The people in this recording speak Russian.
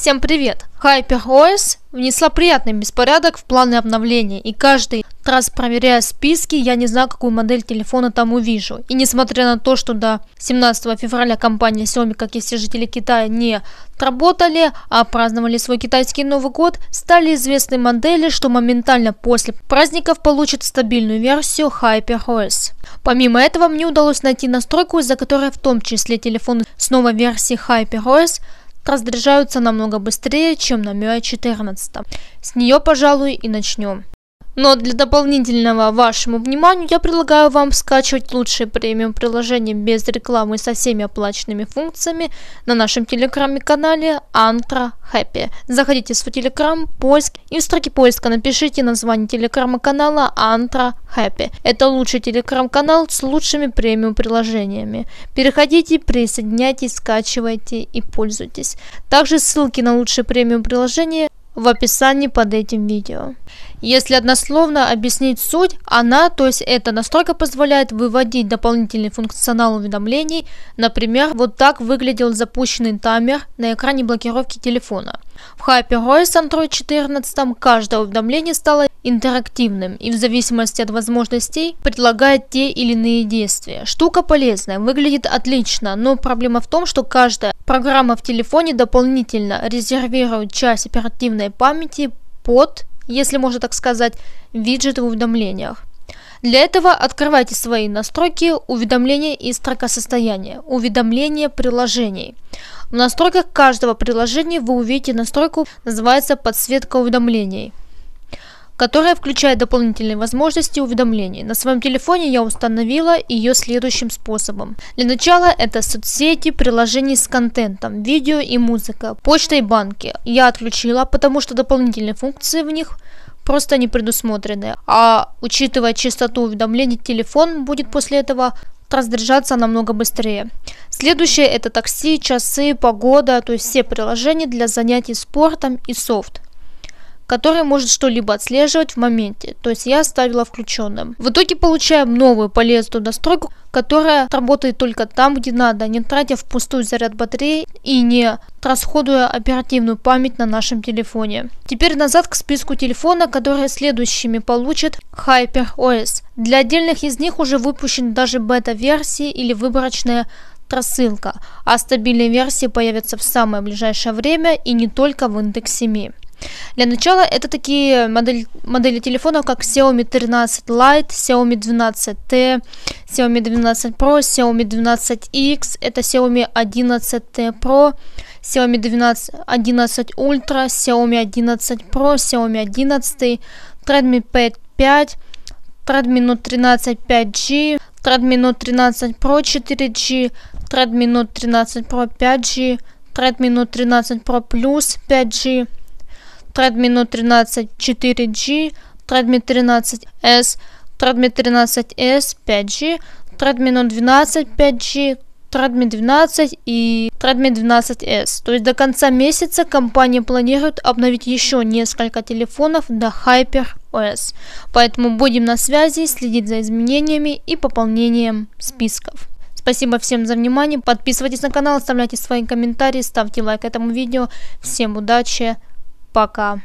Всем привет! HyperOS внесла приятный беспорядок в планы обновления, и каждый раз, проверяя списки, я не знаю, какую модель телефона там увижу. И несмотря на то, что до 17 февраля компания Xiaomi, как и все жители Китая, не отработали, а праздновали свой китайский Новый год, стали известны модели, что моментально после праздников получат стабильную версию HyperOS. Помимо этого, мне удалось найти настройку, из-за которой в том числе телефоны с новой версией HyperOS разряжаются намного быстрее, чем на MIUI 14. С нее, пожалуй, и начнем. Но для дополнительного вашему вниманию я предлагаю вам скачивать лучшие премиум приложения без рекламы со всеми оплаченными функциями на нашем телеграм-канале AndroHappy. Заходите в свой телеграм, поиск, и в строке поиска напишите название телеграм-канала AndroHappy. Это лучший телеграм-канал с лучшими премиум приложениями. Переходите, присоединяйтесь, скачивайте и пользуйтесь. Также ссылки на лучшие премиум приложения в описании под этим видео. Если однословно объяснить суть, эта настройка позволяет выводить дополнительный функционал уведомлений. Например, вот так выглядел запущенный таймер на экране блокировки телефона. В HyperOS Android 14 каждое уведомление стало интерактивным и в зависимости от возможностей предлагает те или иные действия. Штука полезная, выглядит отлично, но проблема в том, что каждая программа в телефоне дополнительно резервирует часть оперативной памяти под, если можно так сказать, виджет в уведомлениях. Для этого открывайте свои настройки, уведомления и строка состояния, уведомления приложений. В настройках каждого приложения вы увидите настройку, называется подсветка уведомлений, которая включает дополнительные возможности уведомлений. На своем телефоне я установила ее следующим способом. Для начала это соцсети, приложения с контентом, видео и музыка, почта и банки. Я отключила, потому что дополнительные функции в них просто не предусмотрены. А учитывая частоту уведомлений, телефон будет после этого разряжаться намного быстрее. Следующее это такси, часы, погода, то есть все приложения для занятий спортом и софт, который может что-либо отслеживать в моменте, то есть я оставила включенным. В итоге получаем новую полезную настройку, которая работает только там, где надо, не тратя впустую заряд батареи и не расходуя оперативную память на нашем телефоне. Теперь назад к списку телефона, которые следующими получит HyperOS. Для отдельных из них уже выпущены даже бета-версии или выборочная рассылка, а стабильные версии появятся в самое ближайшее время и не только в индексе Mi. Для начала это такие модели телефонов, как Xiaomi 13 Lite, Xiaomi 12T, Xiaomi 12 Pro, Xiaomi 12X, это Xiaomi 11T Pro, Xiaomi 11 Ultra, Xiaomi 11 Pro, Xiaomi 11, Redmi Pad 5, Redmi Note 13 5G, Redmi Note 13 Pro 4G, Redmi Note 13 Pro 5G, Redmi Note 13 Pro Plus 5G, Redmi Note 13 4G, Redmi 13S, Redmi 13S 5G, Redmi Note 12 5G, Redmi 12 и Redmi 12S. То есть до конца месяца компания планирует обновить еще несколько телефонов до HyperOS. Поэтому будем на связи, следить за изменениями и пополнением списков. Спасибо всем за внимание. Подписывайтесь на канал, оставляйте свои комментарии, ставьте лайк этому видео. Всем удачи! Пока.